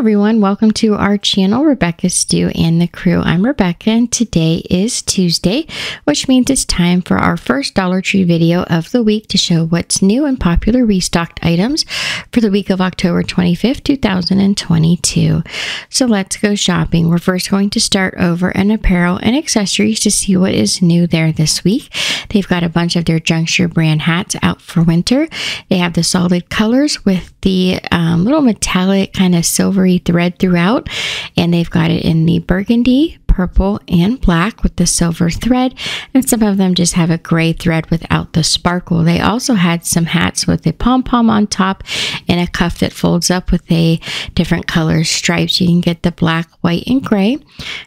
everyone, welcome to our channel, Rebecca Stew and the crew. I'm Rebecca and today is Tuesday, which means it's time for our first Dollar Tree video of the week to show what's new and popular restocked items for the week of October 25th, 2022. So let's go shopping. We're first going to start over in apparel and accessories to see what is new there this week. They've got a bunch of their Juncture brand hats out for winter. They have the solid colors with the little metallic kind of silvery thread throughout, and they've got it in the burgundy, purple, and black with the silver thread, and some of them just have a gray thread without the sparkle. They also had some hats with a pom-pom on top and a cuff that folds up with a different color stripes. You can get the black, white, and gray.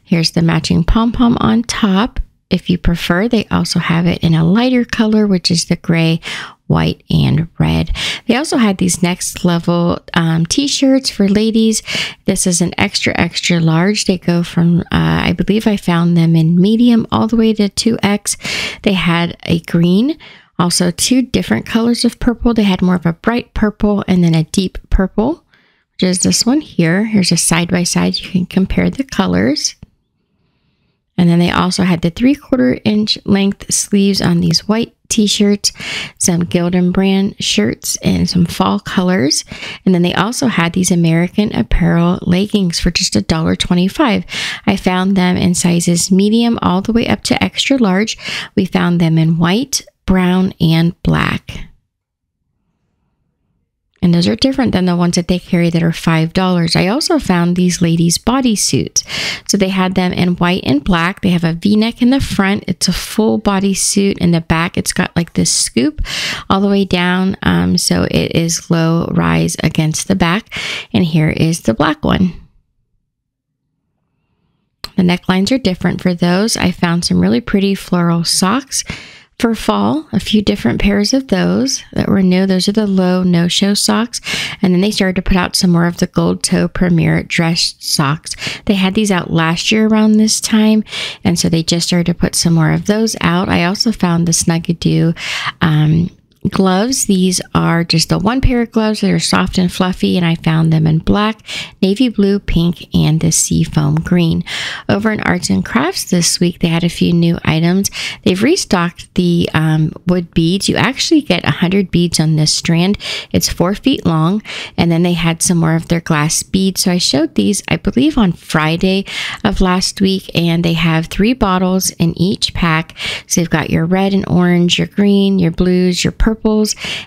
Here's the matching pom-pom on top if you prefer. They also have it in a lighter color, which is the gray, white, and red. They also had these Next Level t-shirts for ladies. This is an extra large. They go from I believe I found them in medium all the way to 2X. They had a green, also two different colors of purple. They had more of a bright purple and then a deep purple, which is this one here. Here's a side-by-side. You can compare the colors. And then they also had the 3/4 inch length sleeves on these white t-shirts, some Gildan brand shirts, and some fall colors. And then they also had these American Apparel leggings for just $1.25. I found them in sizes medium all the way up to extra large. We found them in white, brown, and black. And those are different than the ones that they carry that are $5. I also found these ladies' bodysuits. So they had them in white and black. They have a V-neck in the front. It's a full bodysuit. In the back, it's got like this scoop all the way down. So it is low rise against the back. And here is the black one. The necklines are different for those. I found some really pretty floral socks for fall, a few different pairs of those that were new. Those are the low no-show socks. And then they started to put out some more of the Gold Toe Premier dress socks. They had these out last year around this time, and so they just started to put some more of those out. I also found the Snugadoo gloves. These are just the one pair of gloves that are soft and fluffy, and I found them in black, navy blue, pink, and the seafoam green. Over in Arts and Crafts this week, they had a few new items. They've restocked the wood beads. You actually get 100 beads on this strand. It's 4 feet long, and then they had some more of their glass beads. So I showed these, I believe, on Friday of last week, and they have 3 bottles in each pack. So they've got your red and orange, your green, your blues, your purples,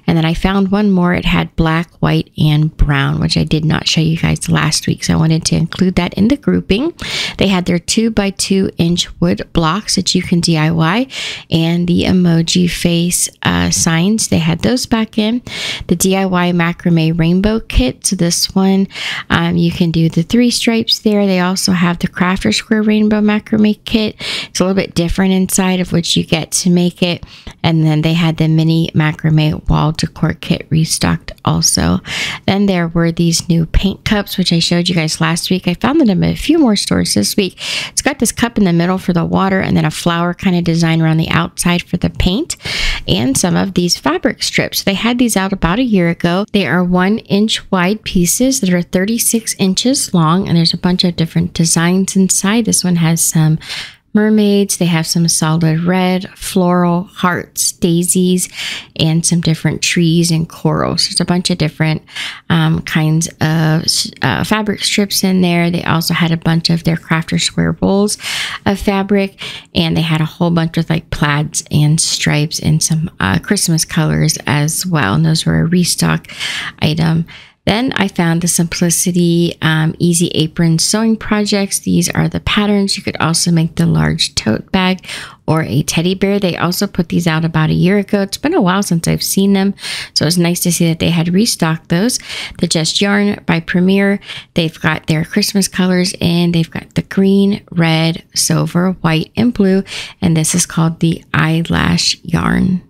and then I found one more. It had black, white, and brown, which I did not show you guys last week, so I wanted to include that in the grouping. They had their 2x2 inch wood blocks that you can DIY, and the emoji face signs. They had those back in the DIY macrame rainbow kit. So this one, you can do the 3 stripes there. They also have the Crafter Square rainbow macrame kit. It's a little bit different inside of which you get to make it. And then they had the mini macrame wall decor kit restocked also. Then there were these new paint cups, which I showed you guys last week. I found them in a few more stores this week. It's got this cup in the middle for the water, and then a flower kind of design around the outside for the paint, and some of these fabric strips. They had these out about a year ago. They are 1 inch wide pieces that are 36 inches long, and there's a bunch of different designs inside. This one has some mermaids. They have some solid red, floral, hearts, daisies, and some different trees and corals. There's a bunch of different kinds of fabric strips in there. They also had a bunch of their Crafter Square rolls of fabric, and they had a whole bunch of like plaids and stripes and some Christmas colors as well. And those were a restock item. Then I found the Simplicity Easy Apron Sewing Projects. These are the patterns. You could also make the large tote bag or a teddy bear. They also put these out about a year ago. It's been a while since I've seen them, so it was nice to see that they had restocked those. The Just Yarn by Premier. They've got their Christmas colors in. They've got the green, red, silver, white, and blue. And this is called the eyelash yarn.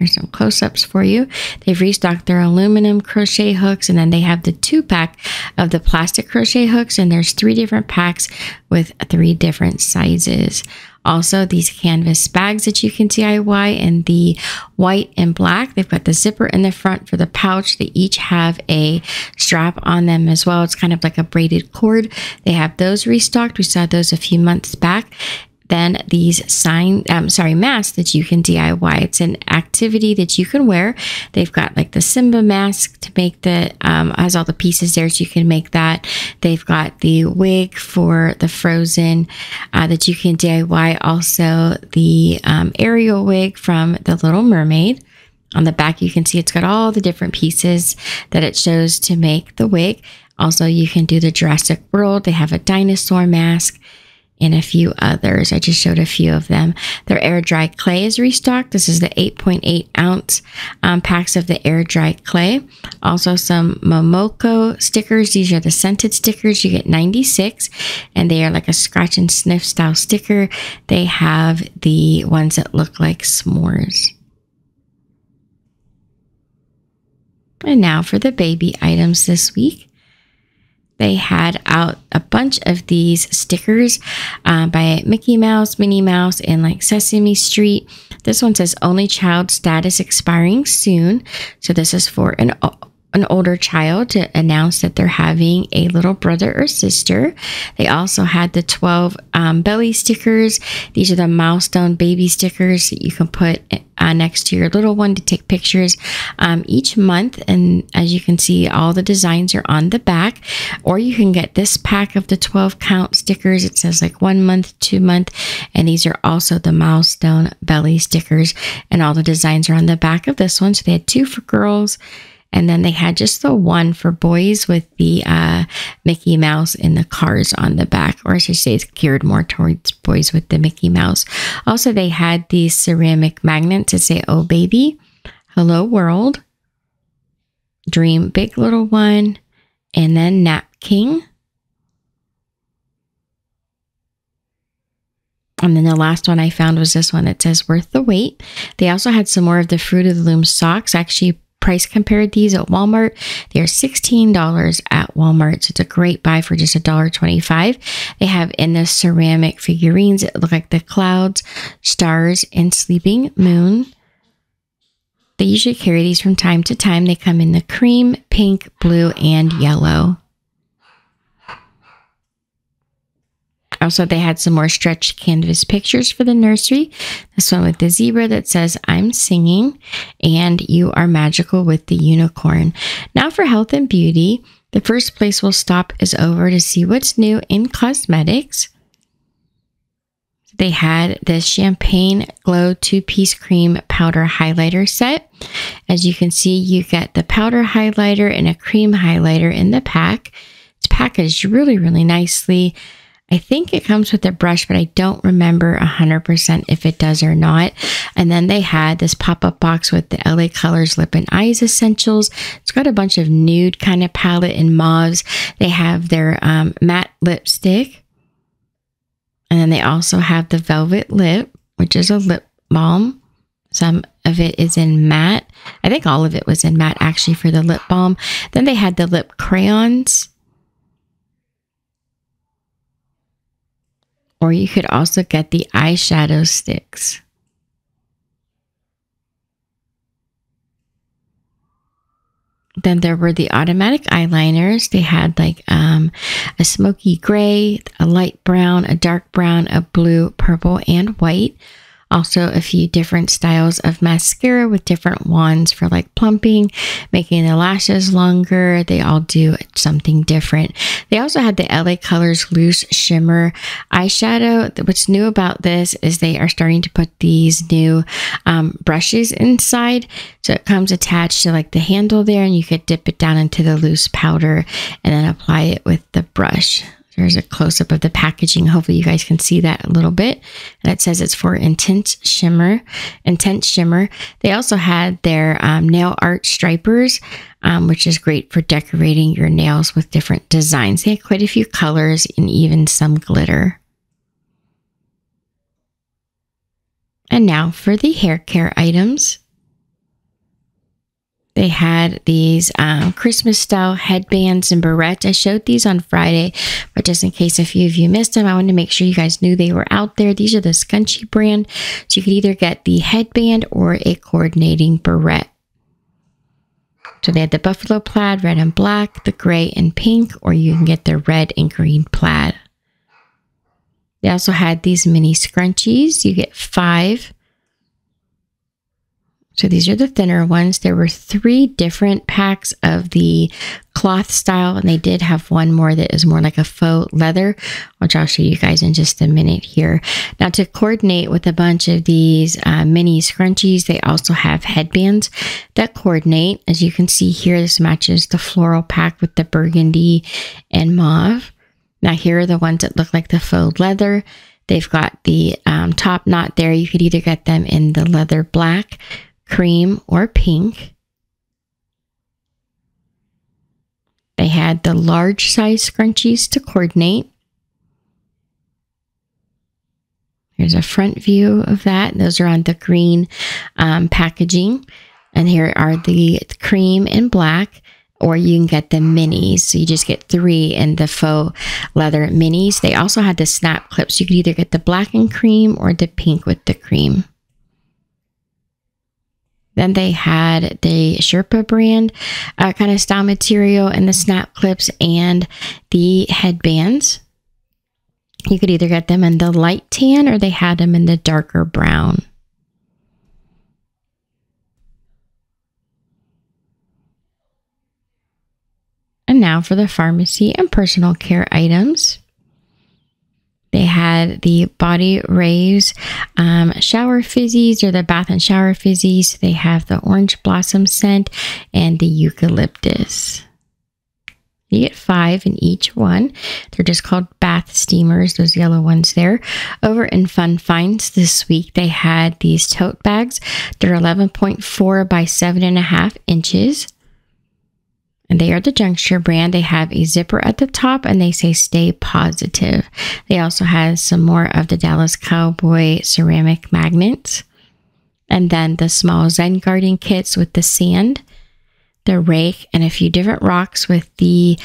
Here's some close-ups for you. They've restocked their aluminum crochet hooks, and then they have the 2-pack of the plastic crochet hooks, and there's 3 different packs with 3 different sizes. Also, these canvas bags that you can DIY in the white and black. They've got the zipper in the front for the pouch. They each have a strap on them as well. It's kind of like a braided cord. They have those restocked. We saw those a few months back. Then these masks that you can DIY. It's an activity that you can wear. They've got like the Simba mask to make the, has all the pieces there, so you can make that. They've got the wig for the Frozen that you can DIY. Also the Ariel wig from The Little Mermaid. On the back, you can see it's got all the different pieces that it shows to make the wig. Also, you can do the Jurassic World. They have a dinosaur mask and a few others. I just showed a few of them. Their air dry clay is restocked. This is the 8.8 ounce packs of the air dry clay. Also some Momoko stickers. These are the scented stickers. You get 96 and they are like a scratch and sniff style sticker. They have the ones that look like s'mores. And now for the baby items this week. They had out a bunch of these stickers by Mickey Mouse, Minnie Mouse, and like Sesame Street. This one says only child status expiring soon. So this is for an older child to announce that they're having a little brother or sister. They also had the 12 belly stickers. These are the milestone baby stickers that you can put next to your little one to take pictures each month. And as you can see, all the designs are on the back, or you can get this pack of the 12 count stickers. It says like 1 month, 2 month, and these are also the milestone belly stickers, and all the designs are on the back of this one. So they had 2 for girls, and then they had just the 1 for boys with the Mickey Mouse and the cars on the back. Or I should say it's geared more towards boys with the Mickey Mouse. Also, they had these ceramic magnets that say, oh, baby, hello, world, dream big, little one, and then Nap King. And then the last one I found was this one that says, worth the wait. They also had some more of the Fruit of the Loom socks. Actually, price compared these at Walmart. They are $16 at Walmart, so it's a great buy for just $1.25. They have in the ceramic figurines that look like the clouds, stars, and sleeping moon. They usually carry these from time to time. They come in the cream, pink, blue, and yellow. Also, they had some more stretched canvas pictures for the nursery. This one with the zebra that says, I'm singing, and you are magical with the unicorn. Now for health and beauty. The first place we'll stop is over to see what's new in cosmetics. They had this Champagne Glow 2-piece cream powder highlighter set. As you can see, you get the powder highlighter and a cream highlighter in the pack. It's packaged really, really nicely. I think it comes with a brush, but I don't remember 100% if it does or not. And then they had this pop-up box with the LA Colors Lip and Eyes Essentials. It's got a bunch of nude kind of palette and mauves. They have their matte lipstick. And then they also have the Velvet Lip, which is a lip balm. Some of it is in matte. I think all of it was in matte actually for the lip balm. Then they had the lip crayons. Or you could also get the eyeshadow sticks. Then there were the automatic eyeliners. They had like a smoky gray, a light brown, a dark brown, a blue, purple, and white. Also a few different styles of mascara with different wands for like plumping, making the lashes longer. They all do something different. They also had the LA Colors Loose Shimmer Eyeshadow. What's new about this is they are starting to put these new brushes inside. So it comes attached to like the handle there, and you could dip it down into the loose powder and then apply it with the brush. There's a close-up of the packaging. Hopefully you guys can see that a little bit. And it says it's for intense shimmer. They also had their nail art stripers, which is great for decorating your nails with different designs. They had quite a few colors and even some glitter. And now for the hair care items. They had these Christmas style headbands and barrettes. I showed these on Friday, but just in case a few of you missed them, I wanted to make sure you guys knew they were out there. These are the Scrunchie brand, so you could either get the headband or a coordinating barrette. So they had the buffalo plaid, red and black, the gray and pink, or you can get the red and green plaid. They also had these mini scrunchies. You get 5. So these are the thinner ones. There were 3 different packs of the cloth style, and they did have one more that is more like a faux leather, which I'll show you guys in just a minute here. Now, to coordinate with a bunch of these mini scrunchies, they also have headbands that coordinate. As you can see here, this matches the floral pack with the burgundy and mauve. Now, here are the ones that look like the faux leather. They've got the top knot there. You could either get them in the leather black, cream, or pink. They had the large size scrunchies to coordinate. Here's a front view of that. Those are on the green packaging. And here are the cream and black, or you can get the minis. So you just get 3 in the faux leather minis. They also had the snap clips. You could either get the black and cream or the pink with the cream. Then they had the Sherpa brand kind of style material and the snap clips and the headbands. You could either get them in the light tan or they had them in the darker brown. And now for the pharmacy and personal care items. They had the Body Rays shower fizzies, or the bath and shower fizzies. They have the orange blossom scent and the eucalyptus. You get 5 in each one. They're just called bath steamers, those yellow ones there. Over in Fun Finds this week, they had these tote bags. They're 11.4 by 7.5 inches. And they are the Juncture brand. They have a zipper at the top and they say stay positive. They also had some more of the Dallas Cowboy ceramic magnets. And then the small Zen garden kits with the sand, the rake, and a few different rocks with the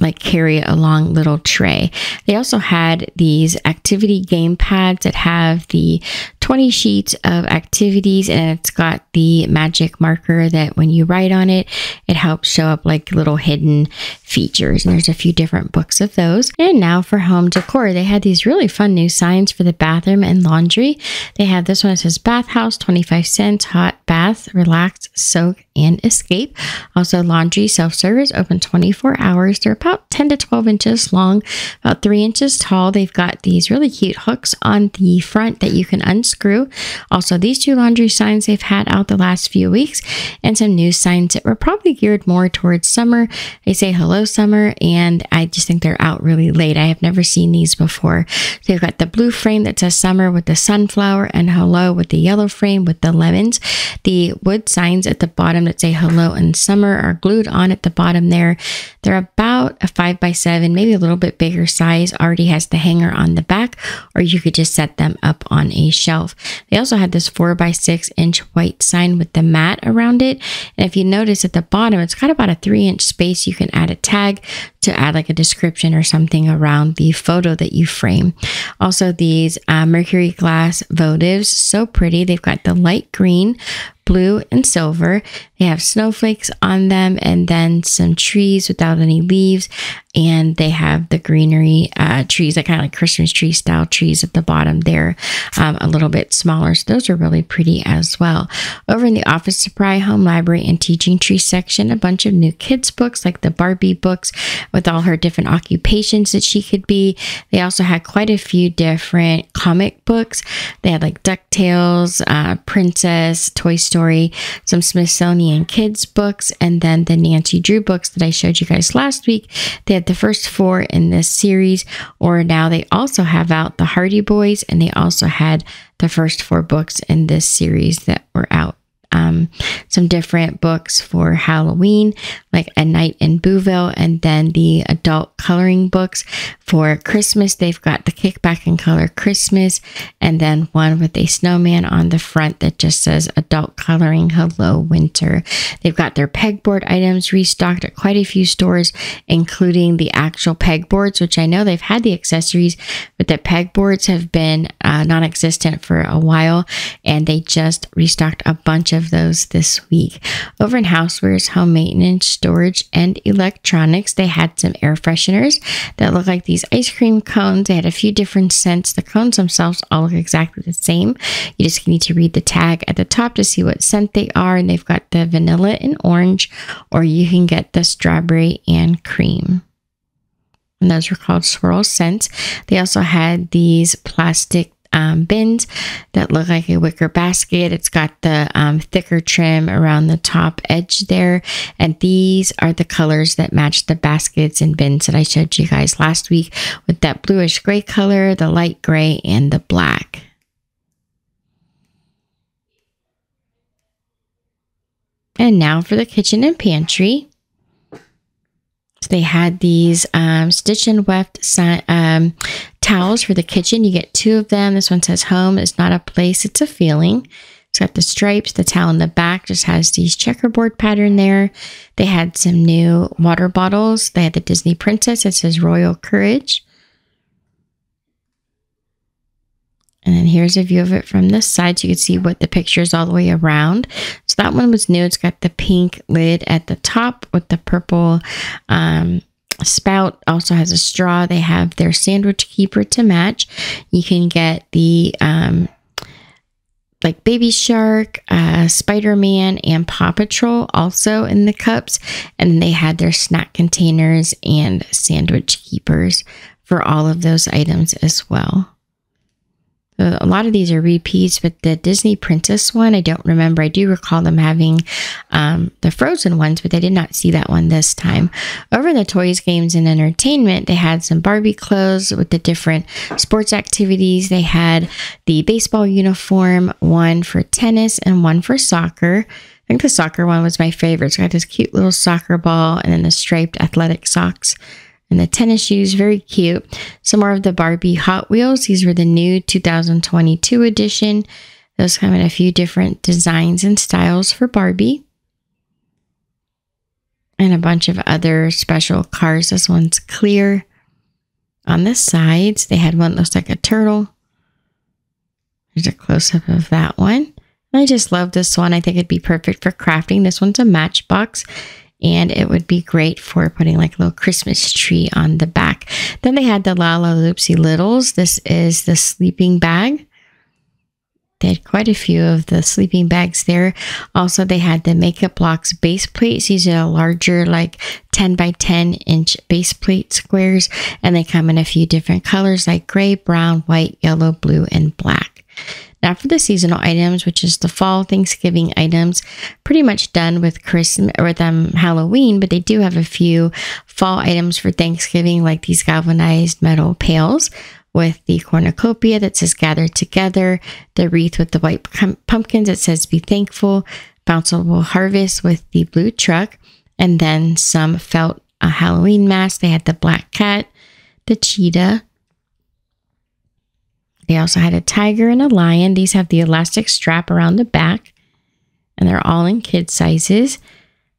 like carry along little tray. They also had these activity game pads that have the 20 sheets of activities, and it's got the magic marker that when you write on it, it helps show up like little hidden features. And there's a few different books of those. And now for home decor, they had these really fun new signs for the bathroom and laundry. They have this one that says bathhouse, 25 cents, hot bath, relax, soak, and escape. Also laundry self-service, open 24 hours. They're about 10 to 12 inches long, about 3 inches tall. They've got these really cute hooks on the front that you can unscrew. Also, these 2 laundry signs they've had out the last few weeks, and some new signs that were probably geared more towards summer. They say hello summer, and I just think they're out really late. I have never seen these before. They've got the blue frame that says summer with the sunflower, and hello with the yellow frame with the lemons. The wood signs at the bottom that say hello and summer are glued on at the bottom there. They're about a 5 by 7, maybe a little bit bigger size. Already has the hanger on the back, or you could just set them up on a shelf. They also had this 4 by 6 inch white sign with the mat around it. And if you notice at the bottom, it's got about a 3 inch space. You can add a tag to add like a description or something around the photo that you frame. Also, these mercury glass votives, so pretty. They've got the light green, blue, and silver. They have snowflakes on them, and then some trees without any leaves, and they have the greenery trees, that kind of like Christmas tree style trees at the bottom there, a little bit smaller. So those are really pretty as well. Over in the office supply, home library, and teaching tree section, a bunch of new kids books like the Barbie books with all her different occupations that she could be. They also had quite a few different comic books. They had like DuckTales, Princess, Toy Story, some Smithsonian kids books, and then the Nancy Drew books that I showed you guys last week. They had the first 4 in this series, or now they also have out the Hardy Boys, and they also had the first 4 books in this series that were out. Some different books for Halloween, like A Night in Booville, and then the adult coloring books. For Christmas, they've got the Kickback and Color Christmas, and then one with a snowman on the front that just says adult coloring, hello winter. They've got their pegboard items restocked at quite a few stores, including the actual pegboards, which I know they've had the accessories, but the pegboards have been non-existent for a while, and they just restocked a bunch of those this week. Over in Housewares, Home Maintenance, Storage, and Electronics, they had some air fresheners that look like these ice cream cones. They had a few different scents. The cones themselves all look exactly the same. You just need to read the tag at the top to see what scent they are, and they've got the vanilla and orange, or you can get the strawberry and cream. And those were called swirl scents. They also had these plastic bins that look like a wicker basket. It's got the thicker trim around the top edge there, and these are the colors that match the baskets and bins that I showed you guys last week, with that bluish gray color, the light gray, and the black. And now for the kitchen and pantry. So they had these Stitch and Weft towels for the kitchen. You get two of them. This one says home is not a place, it's a feeling. It's got the stripes. The towel in the back just has these checkerboard pattern there. They had some new water bottles. They had the Disney Princess. It says Royal Courage. And then here's a view of it from this side, so you can see what the picture is all the way around. So that one was new. It's got the pink lid at the top with the purple spout. Also has a straw. They have their sandwich keeper to match. You can get the like Baby Shark, Spider-Man, and Paw Patrol also in the cups. And they had their snack containers and sandwich keepers for all of those items as well. A lot of these are repeats, but the Disney Princess one, I don't remember. I do recall them having the Frozen ones, but I did not see that one this time. Over in the Toys, Games, and Entertainment, they had some Barbie clothes with the different sports activities. They had the baseball uniform, one for tennis and one for soccer. I think the soccer one was my favorite. It's got this cute little soccer ball and then the striped athletic socks. And the tennis shoes, very cute. Some more of the Barbie Hot Wheels. These were the new 2022 edition. Those come in a few different designs and styles for Barbie. And a bunch of other special cars. This one's clear. On the sides, they had one that looks like a turtle. There's a close-up of that one. And I just love this one. I think it'd be perfect for crafting. This one's a matchbox, and it would be great for putting like a little Christmas tree on the back. Then they had the La La Loopsy Littles. This is the sleeping bag. They had quite a few of the sleeping bags there. Also, they had the Makeup Blocks base plates. These are larger, like 10 by 10 inch base plate squares. And they come in a few different colors like gray, brown, white, yellow, blue, and black. Now for the seasonal items, which is the fall Thanksgiving items, pretty much done with Christmas or with Halloween, but they do have a few fall items for Thanksgiving, like these galvanized metal pails with the cornucopia that says gather together, the wreath with the white pumpkins that says be thankful, bounceable harvest with the blue truck, and then some felt Halloween masks. They had the black cat, the cheetah. They also had a tiger and a lion. These have the elastic strap around the back, and they're all in kid sizes.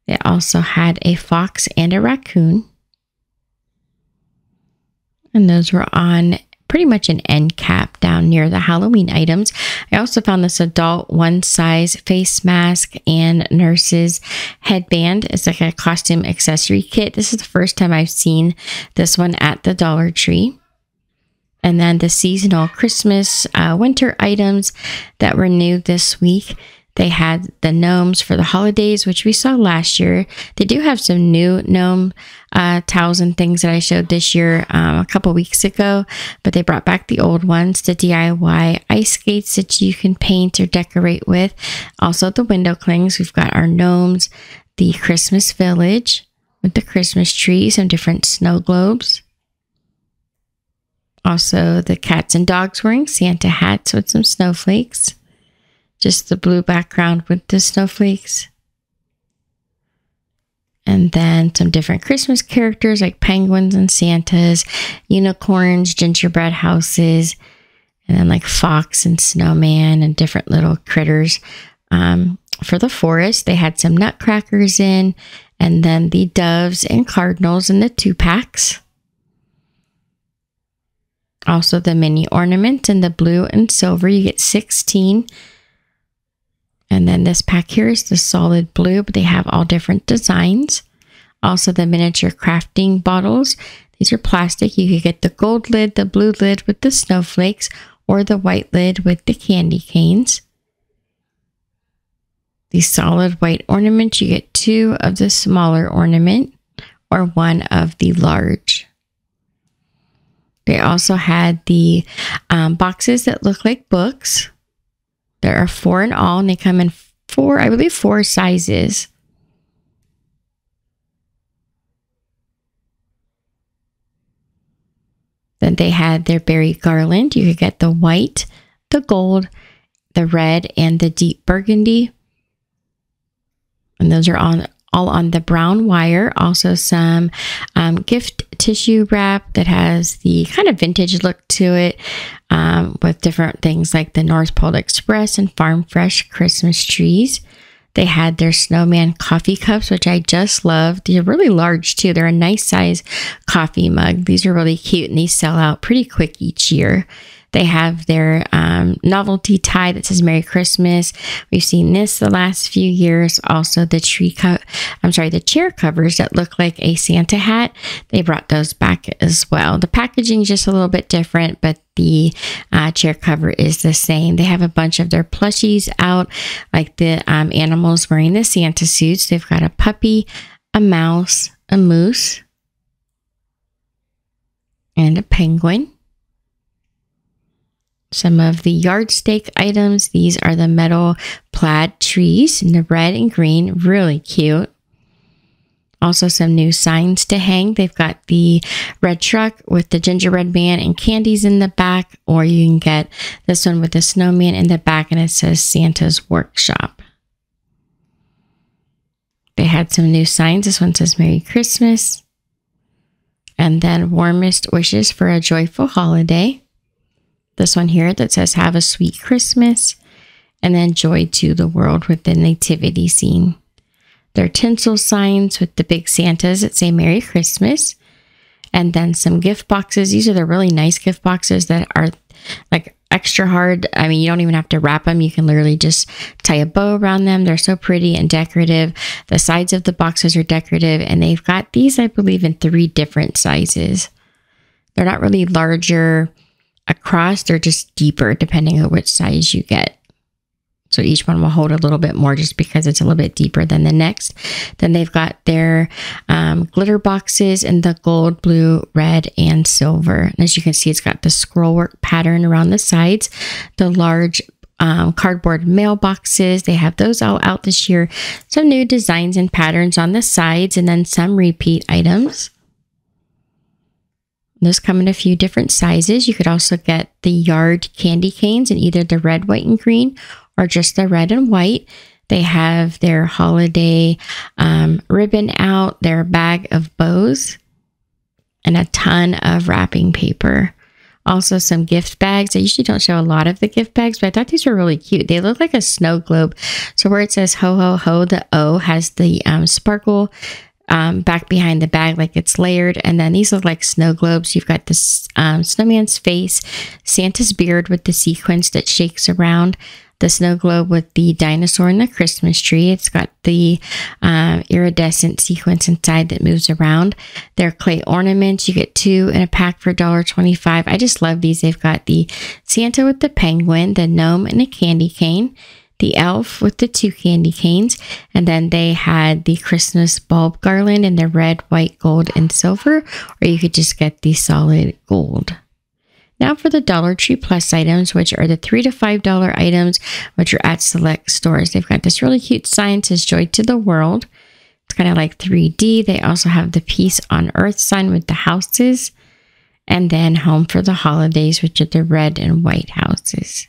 They also had a fox and a raccoon. And those were on pretty much an end cap down near the Halloween items. I also found this adult one size face mask and nurse's headband. It's like a costume accessory kit. This is the first time I've seen this one at the Dollar Tree. And then the seasonal Christmas winter items that were new this week. They had the gnomes for the holidays, which we saw last year. They do have some new gnome towels and things that I showed this year a couple weeks ago, but they brought back the old ones, the DIY ice skates that you can paint or decorate with. Also the window clings. We've got our gnomes, the Christmas village with the Christmas tree, some different snow globes. Also, the cats and dogs wearing Santa hats with some snowflakes. Just the blue background with the snowflakes. and then some different Christmas characters like penguins and Santas, unicorns, gingerbread houses, and then like fox and snowman and different little critters. For the forest, they had some nutcrackers in, and then the doves and cardinals in the 2-packs. Also the mini ornaments in the blue and silver, you get 16. And then this pack here is the solid blue, but they have all different designs. Also the miniature crafting bottles. These are plastic. You could get the gold lid, the blue lid with the snowflakes, or the white lid with the candy canes. The solid white ornaments, you get 2 of the smaller ornament or 1 of the large. They also had the boxes that look like books. There are 4 in all, and they come in 4, I believe 4 sizes. Then they had their berry garland. You could get the white, the gold, the red, and the deep burgundy. And those are all on the brown wire. Also some gift tissue wrap that has the kind of vintage look to it, with different things like the North Pole Express and Farm Fresh Christmas trees. They had their snowman coffee cups, which I just love. They're really large too. They're a nice size coffee mug. These are really cute and they sell out pretty quick each year. They have their novelty tie that says Merry Christmas. We've seen this the last few years. Also the chair covers that look like a Santa hat. They brought those back as well. The packaging is just a little bit different, but the chair cover is the same. They have a bunch of their plushies out, like the animals wearing the Santa suits. They've got a puppy, a mouse, a moose, and a penguin. Some of the yardstick items. These are the metal plaid trees in the red and green. Really cute. Also some new signs to hang. They've got the red truck with the gingerbread man and candies in the back. Or you can get this one with the snowman in the back and it says Santa's Workshop. They had some new signs. This one says Merry Christmas. And then warmest wishes for a joyful holiday. This one here that says have a sweet Christmas, and then joy to the world with the nativity scene. Their tinsel signs with the big Santas that say Merry Christmas, and then some gift boxes. These are the really nice gift boxes that are like extra hard. I mean, you don't even have to wrap them. You can literally just tie a bow around them. They're so pretty and decorative. The sides of the boxes are decorative, and they've got these, I believe, in 3 different sizes. They're not really larger across, they're just deeper depending on which size you get. So each one will hold a little bit more just because it's a little bit deeper than the next. Then they've got their glitter boxes in the gold, blue, red, and silver. And as you can see, it's got the scrollwork pattern around the sides. The large cardboard mailboxes, they have those all out this year. Some new designs and patterns on the sides, and then some repeat items. Those come in a few different sizes. You could also get the yard candy canes in either the red, white, and green, or just the red and white. They have their holiday ribbon out, their bag of bows, and a ton of wrapping paper. Also some gift bags. I usually don't show a lot of the gift bags, but I thought these were really cute. They look like a snow globe. So where it says ho, ho, ho, the O has the sparkle back behind the bag, like it's layered. And then these look like snow globes. You've got this snowman's face, Santa's beard with the sequins that shakes around, the snow globe with the dinosaur and the Christmas tree. It's got the iridescent sequence inside that moves around. Their clay ornaments, you get 2 in a pack for $1.25. I just love these. They've got the Santa with the penguin, the gnome and a candy cane, the elf with the 2 candy canes, and then they had the Christmas bulb garland in the red, white, gold, and silver, or you could just get the solid gold. Now for the Dollar Tree Plus items, which are the $3 to $5 items, which are at select stores. They've got this really cute sign that says Joy to the World. It's kind of like 3D. They also have the Peace on Earth sign with the houses, and then Home for the Holidays, which are the red and white houses.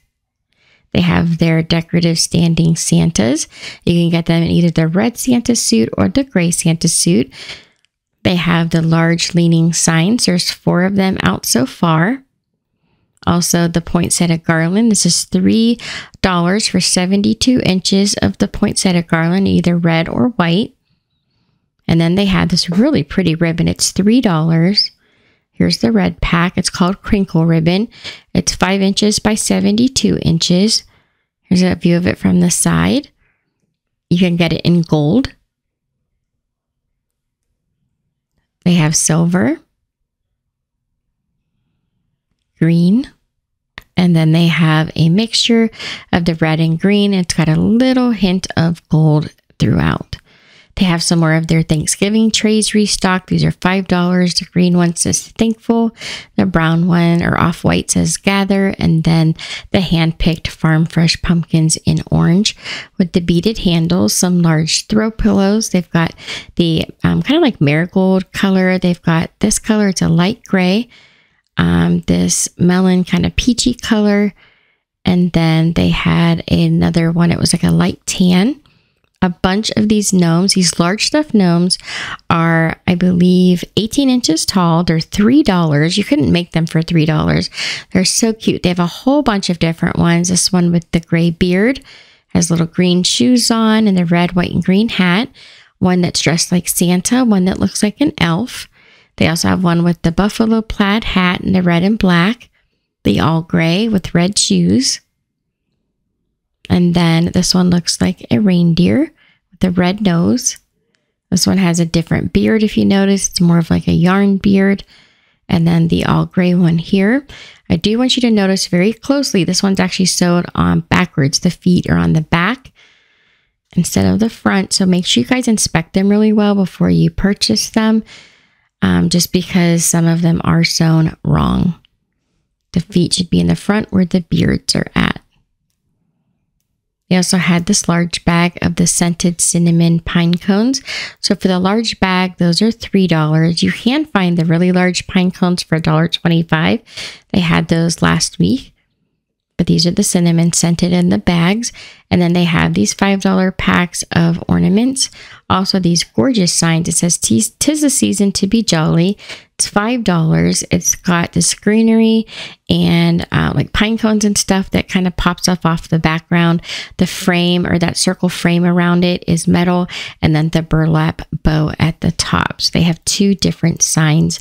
They have their decorative standing Santas. You can get them in either the red Santa suit or the gray Santa suit. They have the large leaning signs. There's 4 of them out so far. Also, the poinsettia garland. This is $3 for 72 inches of the poinsettia garland, either red or white. And then they have this really pretty ribbon. It's $3. Here's the red pack. It's called Crinkle Ribbon. It's 5 inches by 72 inches. Here's a view of it from the side. You can get it in gold. They have silver, green, and then they have a mixture of the red and green. It's got a little hint of gold throughout. They have some more of their Thanksgiving trays restocked. These are $5. The green one says Thankful. The brown one or off-white says Gather. And then the hand-picked farm fresh pumpkins in orange with the beaded handles, some large throw pillows. They've got the kind of like marigold color. They've got this color. It's a light gray. This melon kind of peachy color. And then they had another one. It was like a light tan. A bunch of these gnomes, these large stuffed gnomes are, I believe, 18 inches tall. They're $3. You couldn't make them for $3. They're so cute. They have a whole bunch of different ones. This one with the gray beard has little green shoes on and the red, white, and green hat. One that's dressed like Santa, one that looks like an elf. They also have one with the buffalo plaid hat and the red and black, the all gray with red shoes. And then this one looks like a reindeer with a red nose. This one has a different beard, if you notice. It's more of like a yarn beard. And then the all gray one here. I do want you to notice very closely, this one's actually sewed on backwards. The feet are on the back instead of the front. So make sure you guys inspect them really well before you purchase them, just because some of them are sewn wrong. The feet should be in the front where the beards are at. They also had this large bag of the scented cinnamon pine cones. So for the large bag, those are $3. You can find the really large pine cones for $1.25. They had those last week, but these are the cinnamon scented in the bags. And then they have these $5 packs of ornaments. Also these gorgeous signs. It says, "'Tis the season to be jolly." It's $5. It's got this greenery and like pine cones and stuff that kind of pops up off the background. The frame or that circle frame around it is metal, and then the burlap bow at the top. So they have 2 different signs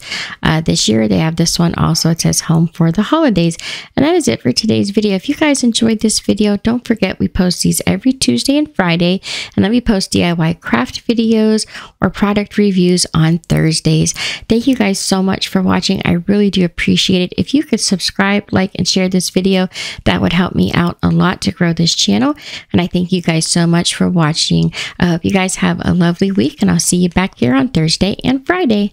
this year. They have this one also. It says Home for the Holidays. And that is it for today's video. If you guys enjoyed this video, don't forget we post these every Tuesday and Friday, and then we post DIY craft videos or product reviews on Thursdays. Thank you guys so much for watching. I really do appreciate it. If you could subscribe, like, and share this video, that would help me out a lot to grow this channel. And I thank you guys so much for watching. I hope you guys have a lovely week, and I'll see you back here on Thursday and Friday.